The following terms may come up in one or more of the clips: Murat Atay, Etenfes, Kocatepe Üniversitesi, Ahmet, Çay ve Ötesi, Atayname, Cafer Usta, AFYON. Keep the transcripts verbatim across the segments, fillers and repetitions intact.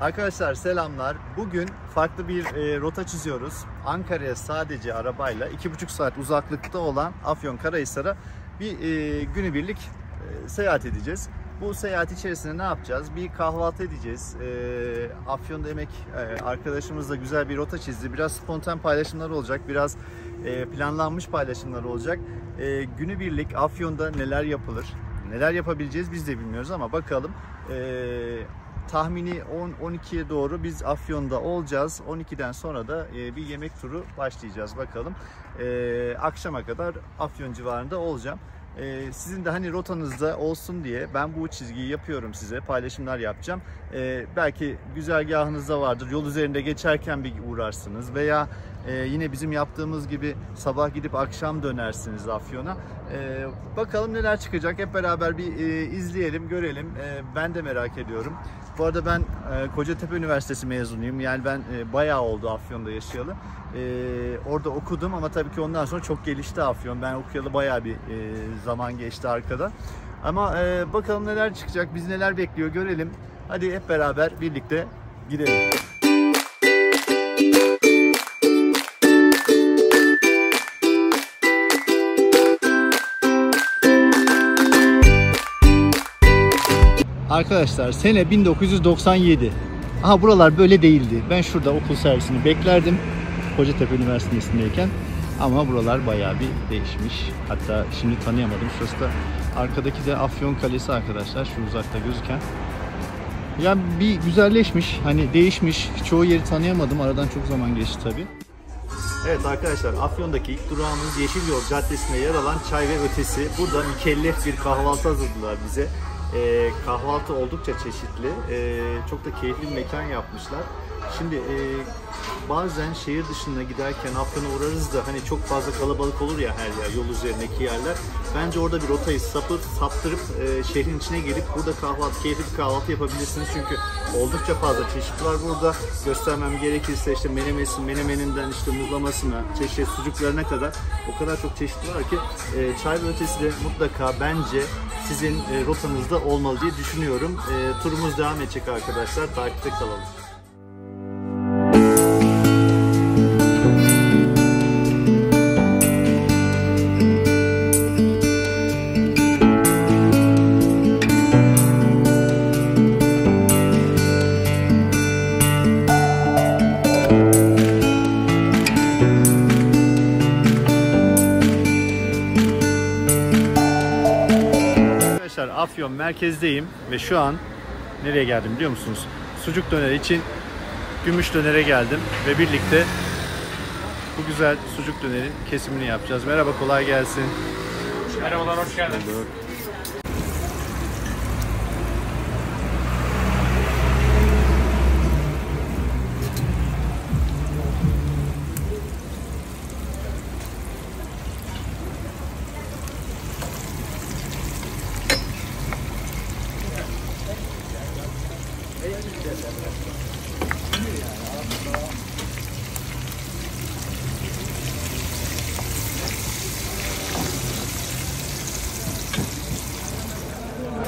Arkadaşlar selamlar. Bugün farklı bir e, rota çiziyoruz. Ankara'ya sadece arabayla iki buçuk saat uzaklıkta olan Afyonkarahisar'a bir e, günübirlik e, seyahat edeceğiz. Bu seyahat içerisinde ne yapacağız? Bir kahvaltı edeceğiz. E, Afyon'da emek e, arkadaşımızla güzel bir rota çizdi. Biraz spontan paylaşımlar olacak. Biraz e, planlanmış paylaşımlar olacak. E, günübirlik Afyon'da neler yapılır? Neler yapabileceğiz biz de bilmiyoruz ama bakalım. E, Tahmini on on ikiye doğru biz Afyon'da olacağız. on ikiden sonra da bir yemek turu başlayacağız bakalım. Ee, akşama kadar Afyon civarında olacağım. Ee, sizin de hani rotanızda olsun diye ben bu çizgiyi yapıyorum size. Paylaşımlar yapacağım. Ee, belki güzergahınızda vardır. Yol üzerinde geçerken bir uğrarsınız veya e, yine bizim yaptığımız gibi sabah gidip akşam dönersiniz Afyon'a. Ee, bakalım neler çıkacak. Hep beraber bir e, izleyelim, görelim. E, ben de merak ediyorum. Bu arada ben e, Kocatepe Üniversitesi mezunuyum. Yani ben e, bayağı oldu Afyon'da yaşayalı. E, orada okudum ama tabii ki ondan sonra çok gelişti Afyon. Ben okuyalı bayağı bir e, zaman geçti arkada. Ama e, bakalım neler çıkacak, bizi neler bekliyor görelim. Hadi hep beraber birlikte gidelim. Arkadaşlar sene bin dokuz yüz doksan yedi. Aha buralar böyle değildi. Ben şurada okul servisini beklerdim Kocatepe Üniversitesi'ndeyken. Ama buralar bayağı bir değişmiş. Hatta şimdi tanıyamadım. Şurası da arkadaki de Afyon Kalesi arkadaşlar. Şu uzakta gözüken. Yani bir güzelleşmiş. Hani değişmiş. Çoğu yeri tanıyamadım. Aradan çok zaman geçti tabii. Evet arkadaşlar, Afyon'daki ilk durağımız Yeşilyol Caddesi'nde yer alan Çay ve Ötesi. Burada mükellef bir kahvaltı hazırladılar bize. E, kahvaltı oldukça çeşitli, e, çok da keyifli bir mekan yapmışlar. Şimdi e, bazen şehir dışına giderken Afyon'a uğrarız da hani çok fazla kalabalık olur ya her yer, yol üzerindeki yerler. Bence orada bir rotayı sapır, saptırıp e, şehrin içine gelip burada kahvaltı, keyifli bir kahvaltı yapabilirsiniz. Çünkü oldukça fazla çeşit var burada. Göstermem gerekirse işte menemesi, menemeninden işte muzlamasına, çeşit sucuklarına kadar o kadar çok çeşit var ki e, Çay ve Ötesi de mutlaka bence sizin e, rotanızda olmalı diye düşünüyorum. E, turumuz devam edecek arkadaşlar. Takipte kalalım. Afyon merkezdeyim ve şu an nereye geldim biliyor musunuz? Sucuk döner için Gümüş Döner'e geldim ve birlikte bu güzel sucuk dönerin kesimini yapacağız. Merhaba, kolay gelsin. Merhabalar, hoş geldiniz.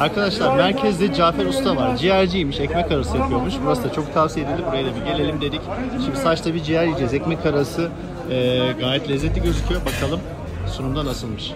Arkadaşlar merkezde Cafer Usta var. Ciğerciymiş, ekmek arası yapıyormuş. Burası da çok tavsiye edildi. Buraya da bir gelelim dedik. Şimdi saçta bir ciğer yiyeceğiz. Ekmek arası e, gayet lezzetli gözüküyor. Bakalım sunumda nasılmış.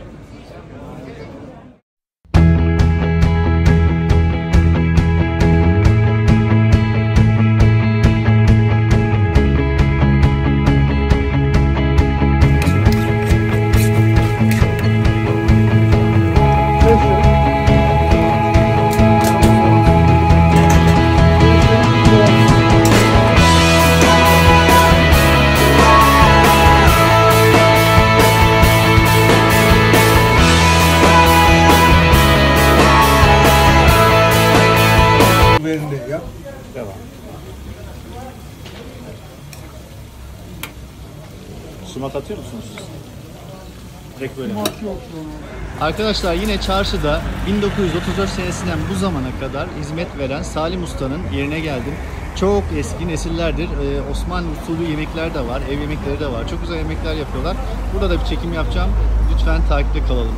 Sumak atıyor musunuz? Direkt böyle. Arkadaşlar yine çarşıda bin dokuz yüz otuz dört senesinden bu zamana kadar hizmet veren Salim Usta'nın yerine geldim. Çok eski nesillerdir ee, Osmanlı usulü yemekler de var, ev yemekleri de var. Çok güzel yemekler yapıyorlar. Burada da bir çekim yapacağım. Lütfen takipte kalalım.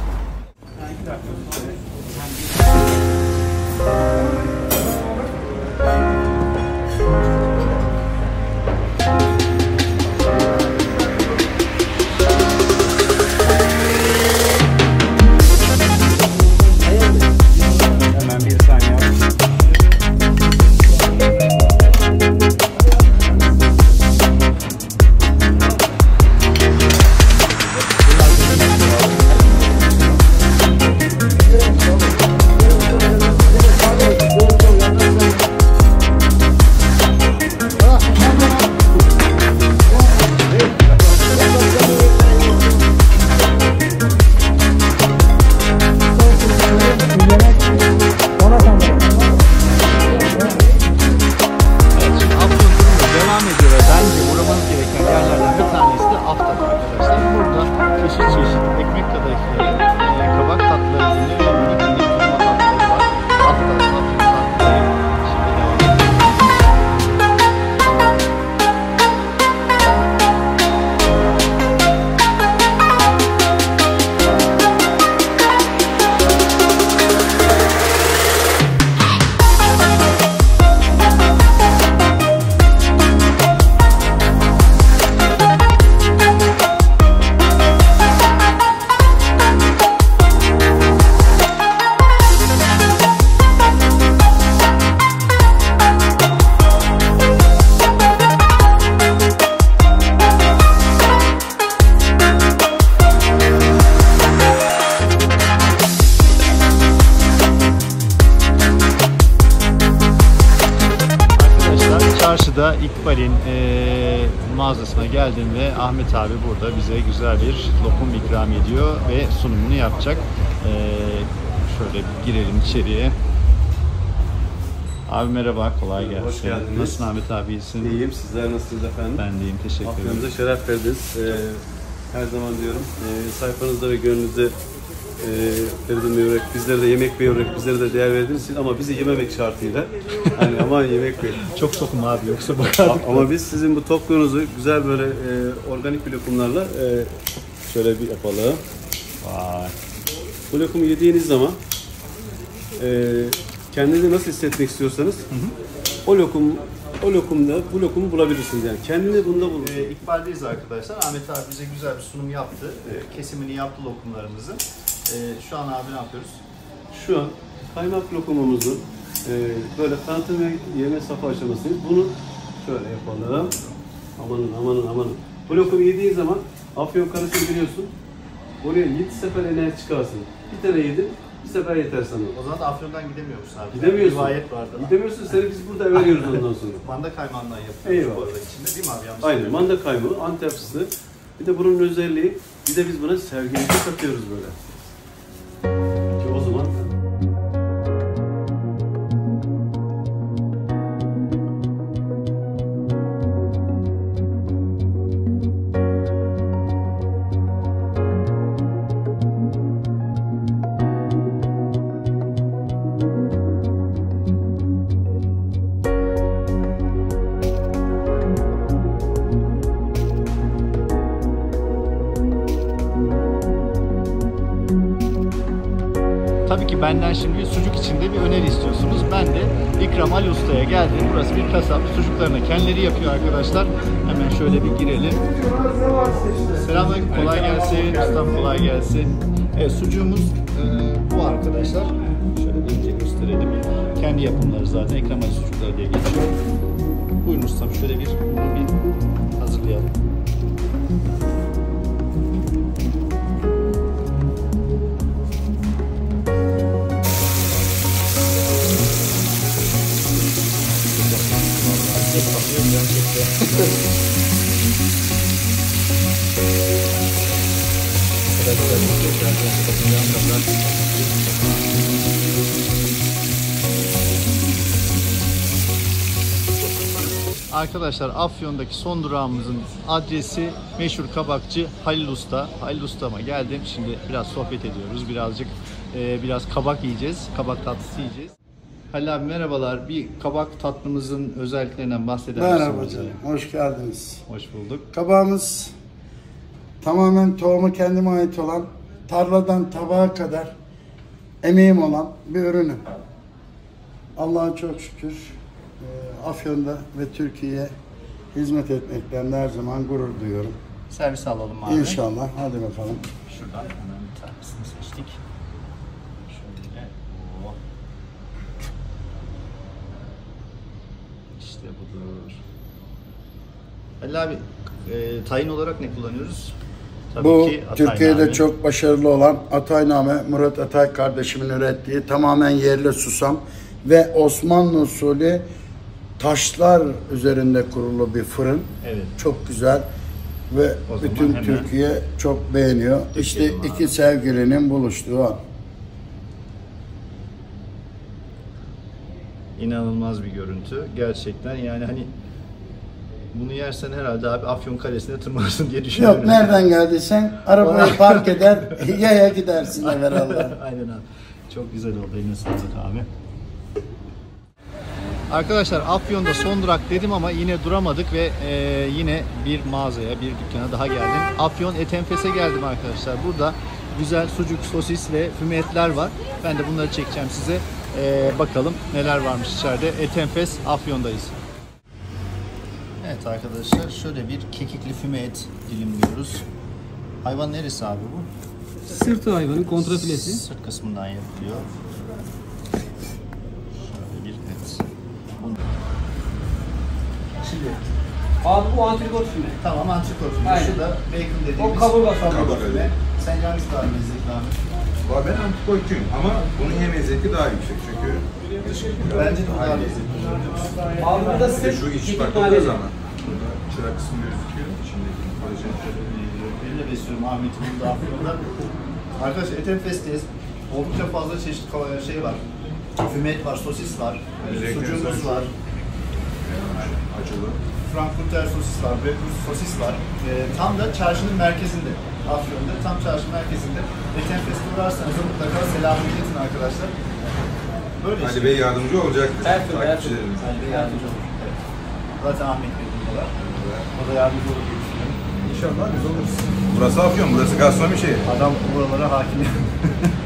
Çarşıda İkbal'in e, mağazasına geldim ve Ahmet abi burada bize güzel bir lokum ikram ediyor ve sunumunu yapacak. E, şöyle bir girelim içeriye. Abi merhaba, kolay gelsin. Hoş geldiniz. Nasılsın Ahmet abi, iyisin? İyiyim, sizler nasılsınız efendim? Ben de iyiyim, teşekkür ederim. Aklınıza şeref verdiniz. Ee, her zaman diyorum, e, sayfanızda ve gönlünüzde Ee, bizlere de yemek ve olarak bizlere de değer verdiniz ama bizi yememek şartıyla. Yani aman yemek ve çok sokum abi, yoksa bakardık. Ama biz sizin bu tokluğunuzu güzel böyle e, organik bir lokumlarla e, şöyle bir yapalım. Vay. Bu lokumu yediğiniz zaman e, kendinizi nasıl hissetmek istiyorsanız, hı hı, o lokum O lokumda, bu lokumu bulabilirsiniz yani. Kendini bunda bulun. Ee, İkbal'deyiz arkadaşlar. Ahmet abi bize güzel bir sunum yaptı. Ee, kesimini yaptı lokumlarımızı. Ee, şu an abi ne yapıyoruz? Şu an kaymak lokumumuzu e, böyle tanıtım ve yeme safha aşamasındayız. Bunu şöyle yapalım. Amanın amanın amanın. Bu lokumu yediğin zaman Afyonkarahisar'ı biliyorsun. Oraya yedi sefer enerji çıkarsın. Bir tane yedin, bir sefer yeter sana. O zaman da Afyon'dan gidemiyor musun abi? Gidemiyorsun. Rivayet vardı. Gidemiyorsun, seni biz burada veriyoruz ondan sonra. Manda kaymağından yapıyoruz. Eyvallah. Bu arada içinde değil mi abi? Yalnız aynen, manda kaymağı, Antep fıstığı. Bir de bunun özelliği, bir de biz buna sergilerde katıyoruz böyle. Ki o zaman... Tabii ki benden şimdi bir sucuk içinde bir öneri istiyorsunuz. Ben de İkram Ali Usta'ya geldim. Burası bir kasap. Sucuklarını kendileri yapıyor arkadaşlar. Hemen şöyle bir girelim. Selamünaleyküm. Kolay gelsin. Ustam kolay gelsin. Evet, sucuğumuz e, bu arkadaşlar. Şöyle bir önce gösterelim. Kendi yapımları zaten. İkram Ali sucukları diye geçiyor. Buyurun ustam, şöyle bir, bir hazırlayalım. Arkadaşlar Afyon'daki son durağımızın adresi meşhur kabakçı Halil Usta. Halil Usta'ma geldim. Şimdi biraz sohbet ediyoruz. Birazcık e, biraz kabak yiyeceğiz. Kabak tatlısı yiyeceğiz. Halil abi merhabalar. Bir kabak tatlımızın özelliklerinden bahseder misiniz? Merhaba hocam. Hoş geldiniz. Hoş bulduk. Kabağımız tamamen tohumu kendime ait olan, tarladan tabağa kadar emeğim olan bir ürünüm. Allah'a çok şükür Afyon'da ve Türkiye'ye hizmet etmekten her zaman gurur duyuyorum. Servis alalım abi. İnşallah. Hadi bakalım. Şuradan hemen bir tanesini seçtik. Şöyle. Oo. İşte budur. Ali abi, e, tayin olarak ne kullanıyoruz? Tabii bu ki Türkiye'de çok başarılı olan Atayname, Murat Atay kardeşimin ürettiği tamamen yerli susam ve Osmanlı usulü taşlar üzerinde kurulu bir fırın. Evet. Çok güzel ve bütün Türkiye çok beğeniyor. İşte iki abi. Sevgilinin buluştuğu an. İnanılmaz bir görüntü. Gerçekten yani hani bunu yersen herhalde abi Afyon Kalesi'ne tırmanırsın diye düşünüyorum. Yok, nereden geldiysen arabayı park eder, yaya gidersin evvelallah. Aynen abi. Çok güzel oldu. Yine sattık abi. Arkadaşlar Afyon'da son durak dedim ama yine duramadık ve e, yine bir mağazaya, bir dükkana daha geldim. Afyon Etenfes'e geldim arkadaşlar. Burada güzel sucuk, sosis ve fümeetler var. Ben de bunları çekeceğim size. E, bakalım neler varmış içeride. Etenfes, Afyon'dayız. Evet arkadaşlar, şöyle bir kekikli füme et dilimliyoruz. Hayvan neresi abi bu? Sırtı hayvanın kontrafilesi. Sırt kısmından yapılıyor. Şöyle bir et. Bunu... Şimdi abi bu antrikot füme. Tamam, antrikot füme. Şu da bacon dediğimiz. O kaburga füme. Sen yalnız daha lezzetli abi. Ben antrikotçuyum ama bunun hem lezzeti daha yüksek çünkü Bence de daha lezzetli. Bağlı da size şu iç bak o zaman. Çıra kısmı gözüküyor. İçindeki kolajen elle besliyorum Ahmet'in bunu da afiyonlar. Arkadaşlar Etenfest'teyiz. Oldukça fazla çeşit şey var. Füme et var, sosis var, sucuğumuz var. Acılı. Frankfurter sosis var, Bratwurst sosis var. E, tam da çarşının merkezinde, Afyon'da, tam çarşı merkezinde. Etenfest'e uğrarsanız mutlaka selamını iletin arkadaşlar. Böyle Ali işte. Bey yardımcı olacaktır. Her türlü, her türlü. Ali Bey yardımcı olur. Evet. Zaten Ahmet Bey bunlar. Evet. O da yardımcı olur diye düşünüyorum. İnşallah biz oluruz. Burası Afyon, burası gastronomi şehri. Adam buralara hakim.